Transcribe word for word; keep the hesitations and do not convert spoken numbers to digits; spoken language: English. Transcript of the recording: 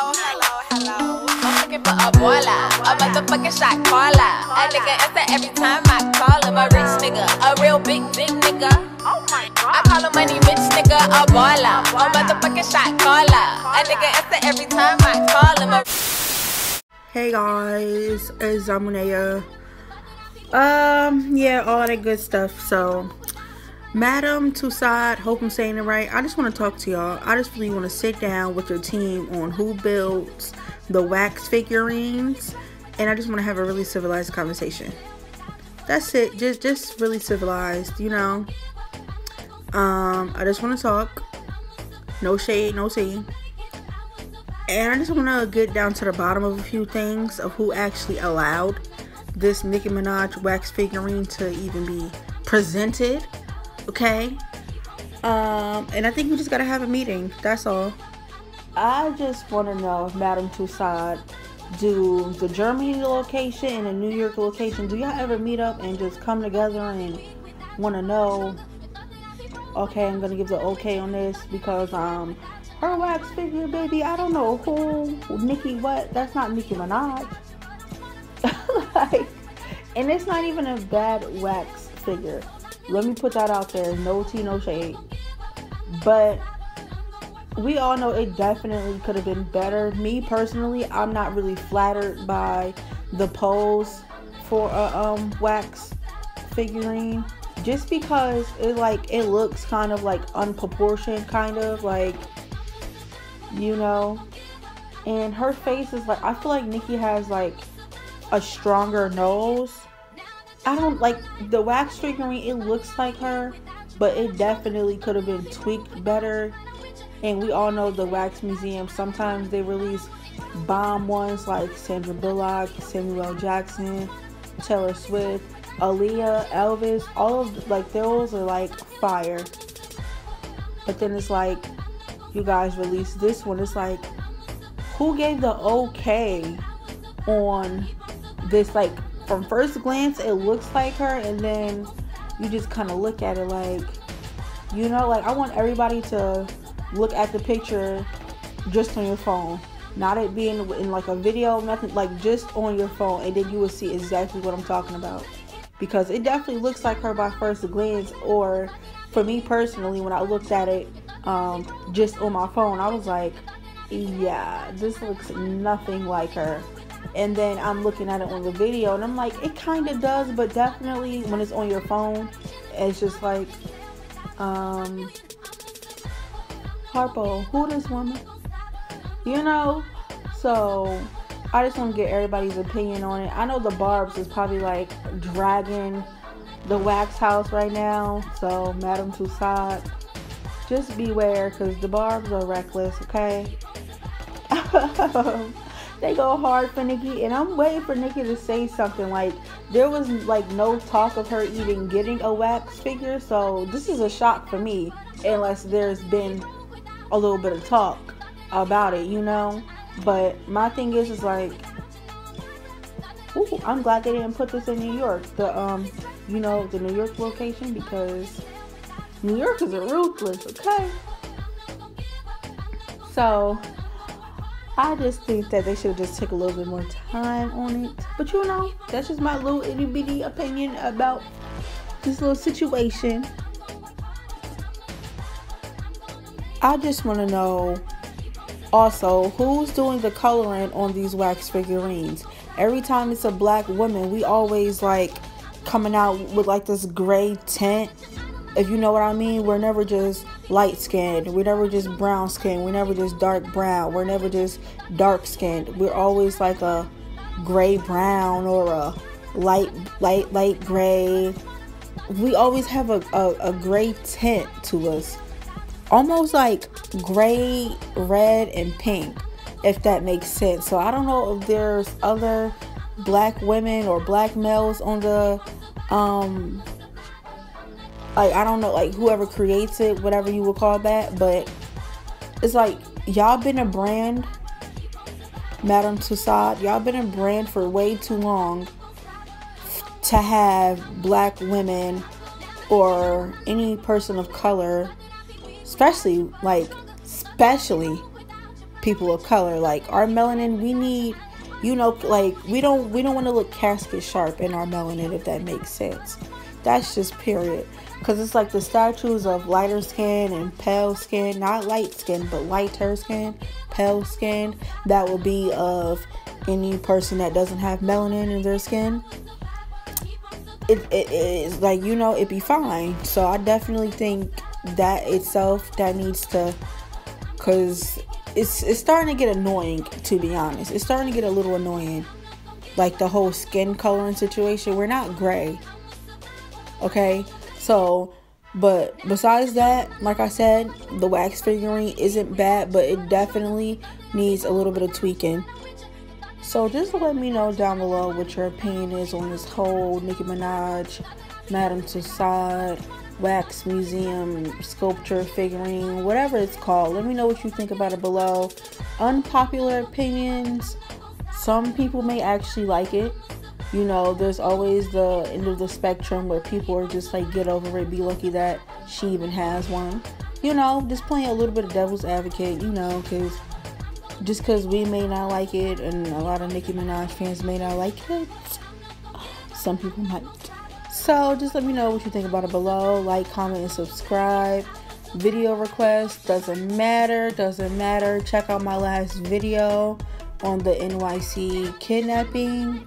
hello, hello, hello. I'm looking for a baller, a motherfucking shot caller. A nigga answer every time I call him. A rich nigga, a real big dick nigga. Oh my god. I call him money bitch nigga, a baller, a motherfucking shot caller. A nigga answer every time I call him. A hey guys, it's Zamunaya. Um, yeah, all that good stuff. So, Madame Tussauds, hope I'm saying it right. I just want to talk to y'all. I just really want to sit down with your team on who builds the wax figurines, and I just want to have a really civilized conversation. That's it. Just, just really civilized, you know. Um, I just want to talk. No shade, no tea. And I just want to get down to the bottom of a few things of who actually allowed this Nicki Minaj wax figurine to even be presented, okay? Um, and I think we just gotta have a meeting, that's all. I just wanna know if Madame Tussauds do the Germany location and the New York location, do y'all ever meet up and just come together and wanna know, okay, I'm gonna give the okay on this because um, her wax figure, baby, I don't know who, Nicki what, that's not Nicki Minaj. Like, and it's not even a bad wax figure, let me put that out there, no tea, no shade, but we all know it definitely could have been better. Me personally, I'm not really flattered by the pose for a um wax figurine, just because it like it looks kind of like unproportioned, kind of like, you know, and her face is like, I feel like Nicki has like a stronger nose. I don't like the wax figurine, it looks like her, but it definitely could have been tweaked better. And we all know the wax museum, sometimes they release bomb ones like Sandra Bullock, Samuel Jackson, Taylor Swift, Aaliyah, Elvis, all of like those are like fire, but then it's like you guys release this one, it's like who gave the okay on this? Like from first glance it looks like her, and then you just kind of look at it like, you know, like I want everybody to look at the picture just on your phone, not it being in like a video, nothing, like just on your phone, and then you will see exactly what I'm talking about, because it definitely looks like her by first glance. Or for me personally, when I looked at it um just on my phone, I was like, yeah, this looks nothing like her. And then I'm looking at it on the video and I'm like, it kind of does, but definitely when it's on your phone, it's just like, um, Harpo, who this woman? You know? So I just want to get everybody's opinion on it. I know the Barbs is probably like dragging the wax house right now. So Madame Tussauds, just beware, because the Barbs are reckless, okay? They go hard for Nicki, and I'm waiting for Nicki to say something. Like, there was like no talk of her even getting a wax figure, so this is a shock for me, unless there's been a little bit of talk about it, you know. But my thing is is like, ooh, I'm glad they didn't put this in New York, the um you know, the New York location, because New York is a ruthless, okay? So I just think that they should just take a little bit more time on it. But you know, that's just my little itty bitty opinion about this little situation. I just want to know also who's doing the coloring on these wax figurines. Every time it's a black woman, we always like coming out with like this gray tint, if you know what I mean. We're never just light skinned, we're never just brown skinned, we're never just dark brown, we're never just dark skinned. We're always like a gray brown or a light light light gray. We always have a, a, a gray tint to us, almost like gray, red, and pink, if that makes sense. So I don't know if there's other black women or black males on the um like, I don't know, like, whoever creates it, whatever you would call that, but it's like, y'all been a brand, Madame Tussauds, y'all been a brand for way too long to have black women or any person of color, especially, like, especially people of color. Like, our melanin, we need, you know, like, we don't we don't want to look casket sharp in our melanin, if that makes sense. That's just period. Because it's like the statues of lighter skin and pale skin, not light skin, but lighter skin, pale skin, that will be of any person that doesn't have melanin in their skin. It, it is like, you know, it'd be fine. So I definitely think that itself, that needs to, because it's, it's starting to get annoying, to be honest. It's starting to get a little annoying. Like the whole skin coloring situation. We're not gray. Okay? So, but besides that, like I said, the wax figurine isn't bad, but it definitely needs a little bit of tweaking. So just let me know down below what your opinion is on this whole Nicki Minaj, Madame Tussauds, wax museum, sculpture, figurine, whatever it's called. Let me know what you think about it below. Unpopular opinions. Some people may actually like it. You know, there's always the end of the spectrum where people are just like, get over it, be lucky that she even has one. You know, just playing a little bit of devil's advocate, you know, because just because we may not like it, and a lot of Nicki Minaj fans may not like it, some people might. So just let me know what you think about it below. Like, comment, and subscribe. Video requests, doesn't matter, doesn't matter. Check out my last video on the N Y C kidnapping.